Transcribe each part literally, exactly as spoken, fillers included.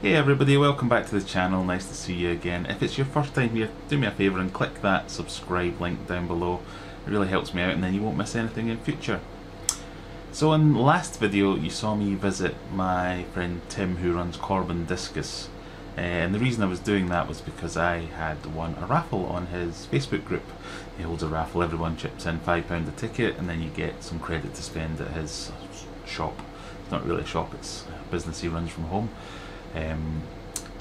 Hey everybody, welcome back to the channel, nice to see you again. If it's your first time here, do me a favour and click that subscribe link down below. It really helps me out and then you won't miss anything in future. So in the last video you saw me visit my friend Tim who runs Corban Discus, uh, and the reason I was doing that was because I had won a raffle on his Facebook group. He holds a raffle, everyone chips in five pounds a ticket and then you get some credit to spend at his shop. It's not really a shop, it's a business he runs from home. Um,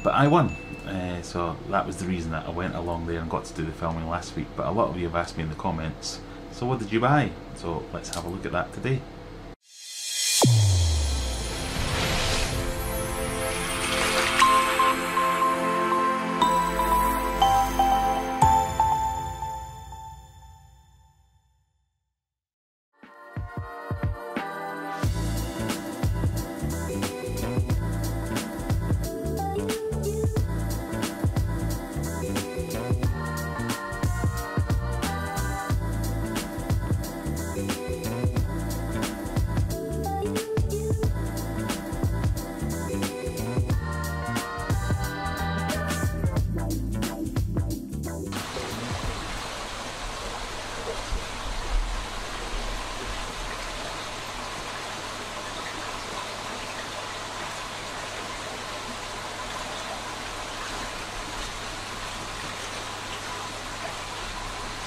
but I won, uh, so that was the reason that I went along there and got to do the filming last week. But a lot of you have asked me in the comments, so what did you buy? So let's have a look at that today.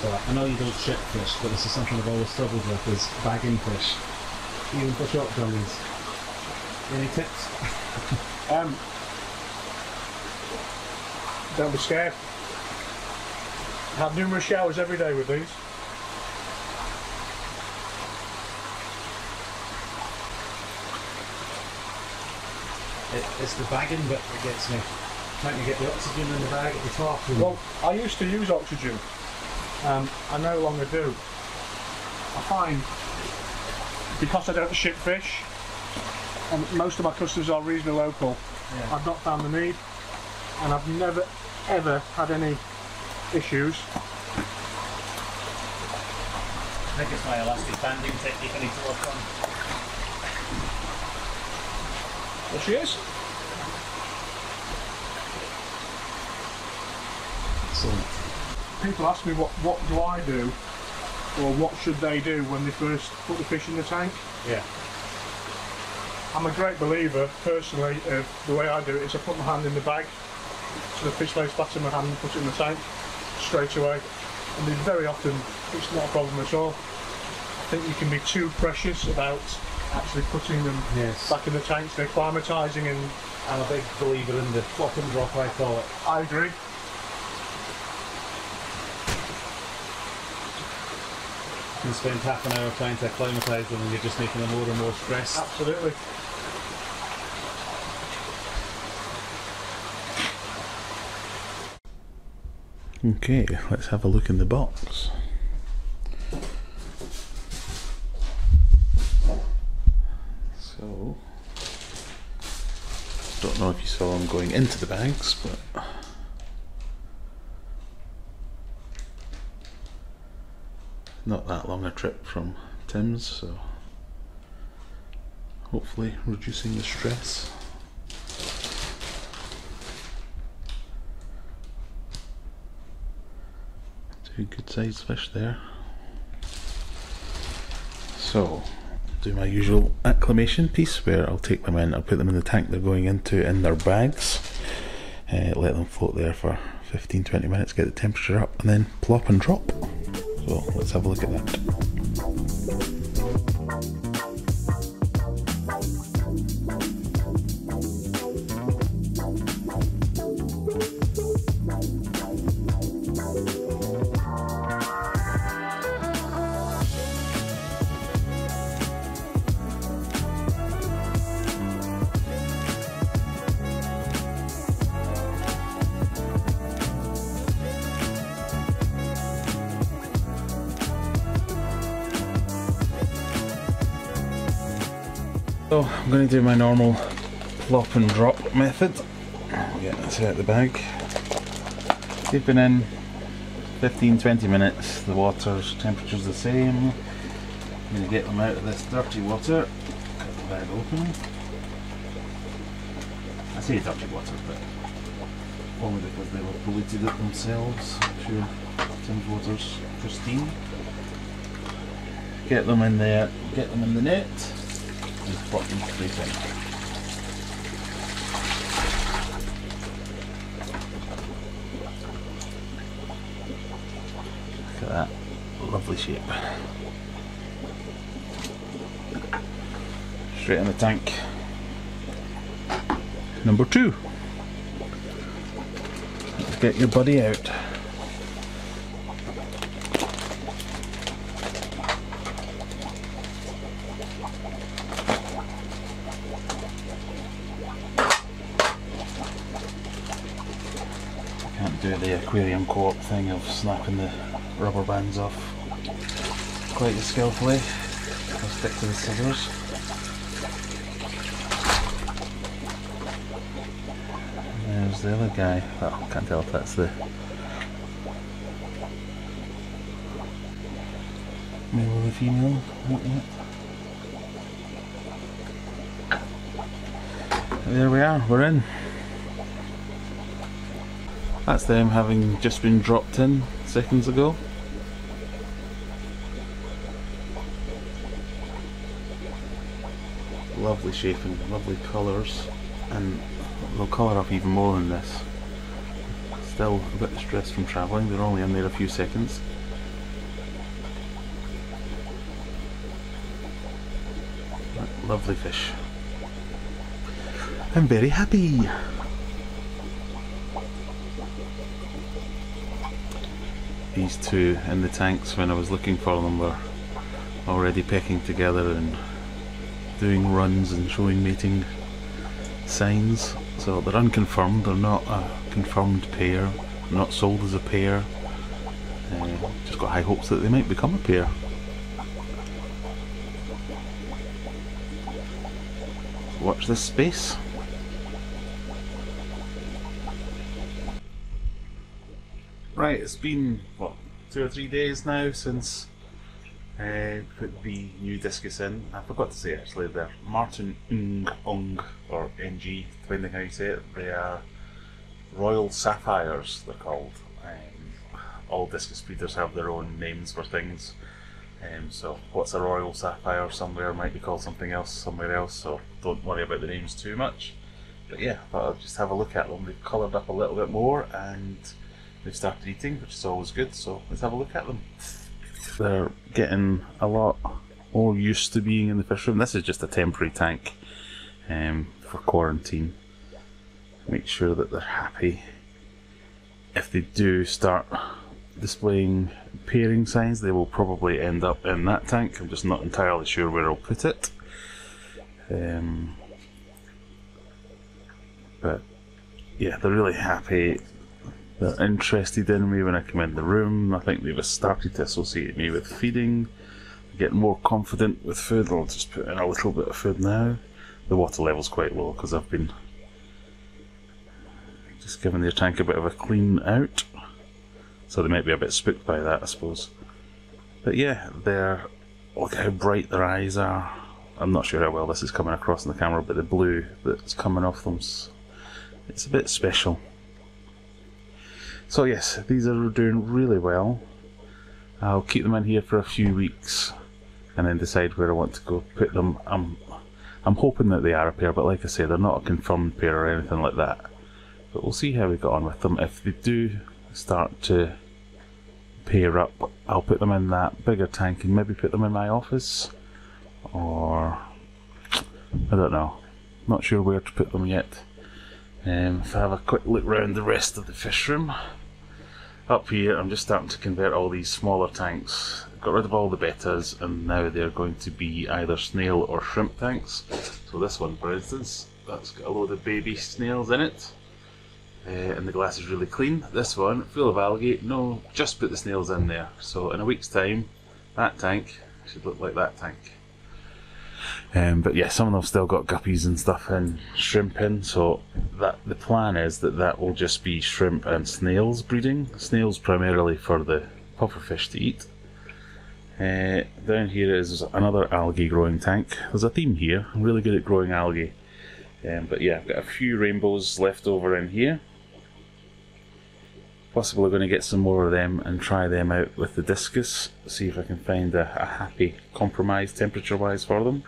I know you don't ship fish, but this is something I've always struggled with, is bagging fish, even for shop dummies. Any tips? um, don't be scared. I have numerous showers every day with these. It, it's the bagging bit that gets me. Trying to get the oxygen in the bag at the top. And well, I used to use oxygen. Um, I no longer do. I find, because I don't ship fish, and most of my customers are reasonably local, yeah. I've not found the need, and I've never ever had any issues. I think it's my elastic banding technique I need to work on. There she is. Excellent. People ask me what, what do I do, or what should they do when they first put the fish in the tank? Yeah. I'm a great believer, personally, of the way I do it is I put my hand in the bag, so the fish lays flat in my hand and put it in the tank straight away. And they very often, it's not a problem at all. I think you can be too precious about actually putting them yes. back in the tanks, they're acclimatising and... I'm a big believer in the flop and drop, I call it. I agree. You can spend half an hour trying to acclimatise them and you're just making them more and more stressed. Absolutely. Okay, let's have a look in the box. So, don't know if you saw them going into the bags, but... not that long a trip from Tim's, so hopefully reducing the stress. Two good sized fish there. So do my usual acclimation piece where I'll take them in, I'll put them in the tank they're going into in their bags, uh, let them float there for fifteen to twenty minutes, get the temperature up and then plop and drop. So let's have a look at that. So I'm going to do my normal plop and drop method. Get this out of the bag. Dipping in fifteen to twenty minutes, the water's temperature's the same. I'm going to get them out of this dirty water. Cut the bag open. I see the dodgy waters, but only because they were polluted it themselves. I'm sure Tim's water's pristine. Get them in there, get them in the net, and pop them straight in. Look at that lovely shape. Straight in the tank. Number two. Let's get your buddy out. Can't do the aquarium co-op thing of snapping the rubber bands off quite as skillfully. I'll stick to the scissors. There's the other guy. Well, can't tell if that's the male or the female. Not yet. There we are, we're in. That's them having just been dropped in seconds ago. Lovely shape and lovely colours, and they'll colour up even more than this. Still a bit stressed from travelling, they're only in there a few seconds. That lovely fish. I'm very happy. These two in the tanks when I was looking for them were already pecking together and doing runs and showing mating signs. So they're unconfirmed, they're not a confirmed pair, not sold as a pair. Uh, just got high hopes that they might become a pair. Watch this space. Right, it's been, what, two or three days now since I uh, put the new discus in. I forgot to say actually, they're Martin Ng, or N G, depending how you say it. They are Royal Sapphires, they're called. Um, all discus breeders have their own names for things. Um, so what's a Royal Sapphire somewhere might be called something else somewhere else, so don't worry about the names too much. But yeah, I thought I'd just have a look at them. They've coloured up a little bit more and they've started eating, which is always good, so let's have a look at them. They're getting a lot more used to being in the fish room. This is just a temporary tank um, for quarantine. Make sure that they're happy. If they do start displaying pairing signs, they will probably end up in that tank. I'm just not entirely sure where I'll put it. Um, but yeah, they're really happy. They're interested in me when I come in the room. I think they've started to associate me with feeding. I get more confident with food. I'll just put in a little bit of food now. The water level's quite low because I've been just giving their tank a bit of a clean out. So they might be a bit spooked by that, I suppose. But yeah, they're, look how bright their eyes are. I'm not sure how well this is coming across in the camera, but the blue that's coming off them, it's a bit special. So yes, these are doing really well. I'll keep them in here for a few weeks and then decide where I want to go put them. I'm, I'm hoping that they are a pair, but like I say, they're not a confirmed pair or anything like that. But we'll see how we get on with them. If they do start to pair up, I'll put them in that bigger tank and maybe put them in my office. Or, I don't know. Not sure where to put them yet. Um, if I have a quick look round the rest of the fish room, up here I'm just starting to convert all these smaller tanks. Got rid of all the bettas and now they're going to be either snail or shrimp tanks. So this one for instance, that's got a load of baby snails in it, uh, and the glass is really clean. This one, full of algae, no, just put the snails in there. So in a week's time, that tank should look like that tank. Um, but yeah, some of them have still got guppies and stuff and shrimp in, so that the plan is that that will just be shrimp and snails breeding. Snails primarily for the puffer fish to eat. Uh, down here is another algae growing tank. There's a theme here. I'm really good at growing algae. Um, but yeah, I've got a few rainbows left over in here. Possibly going to get some more of them and try them out with the discus. See if I can find a, a happy compromise temperature-wise for them,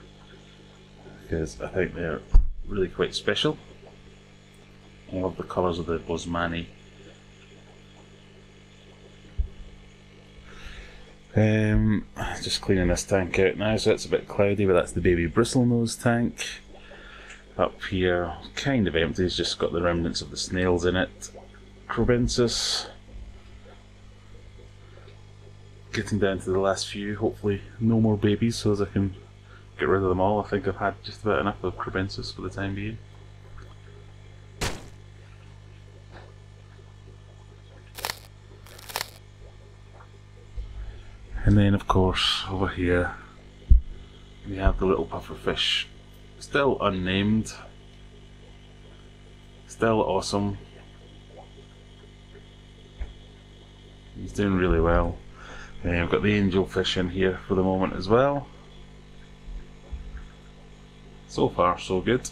because I think they're really quite special. I love the colours of the Bosmani. Um, just cleaning this tank out now, so it's a bit cloudy, but that's the baby bristlenose tank. Up here, kind of empty, it's just got the remnants of the snails in it. Crobensis. Getting down to the last few, hopefully no more babies so as I can get rid of them all. I think I've had just about enough of Crobensis for the time being. And then, of course, over here we have the little pufferfish, still unnamed, still awesome. He's doing really well. And I've got the angelfish in here for the moment as well. So far, so good.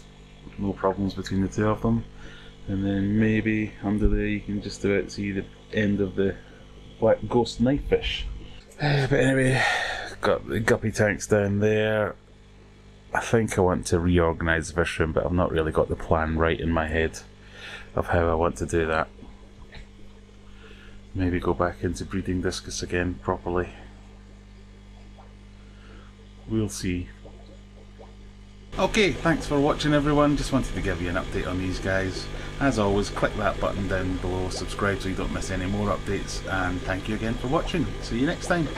No problems between the two of them. And then maybe under there you can just about see the end of the black ghost knifefish. But anyway, got the guppy tanks down there. I think I want to reorganise the fish room, but I've not really got the plan right in my head of how I want to do that. Maybe go back into breeding discus again properly. We'll see. Okay, thanks for watching everyone. Just wanted to give you an update on these guys. As always, click that button down below, subscribe so you don't miss any more updates, and thank you again for watching. See you next time.